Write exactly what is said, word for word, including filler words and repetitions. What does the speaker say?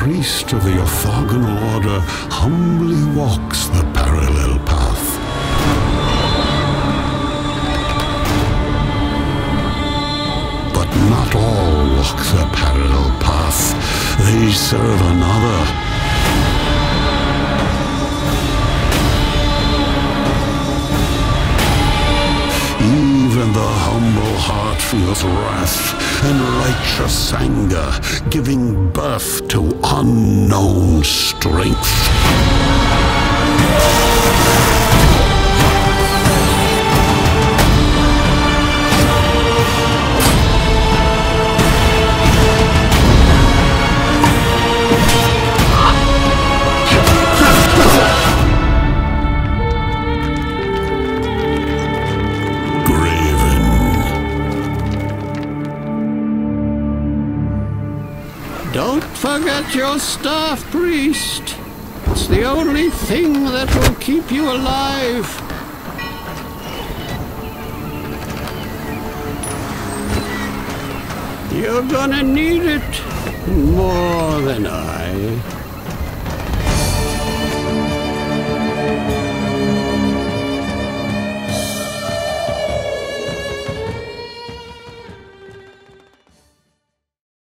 priest of the orthogonal order humbly walks the parallel path. But not all walk the parallel path. They serve another. Even the humble heart feels wrath and righteous anger, giving birth to unknown strength. Don't forget your staff, priest. It's the only thing that will keep you alive. You're gonna need it more than I.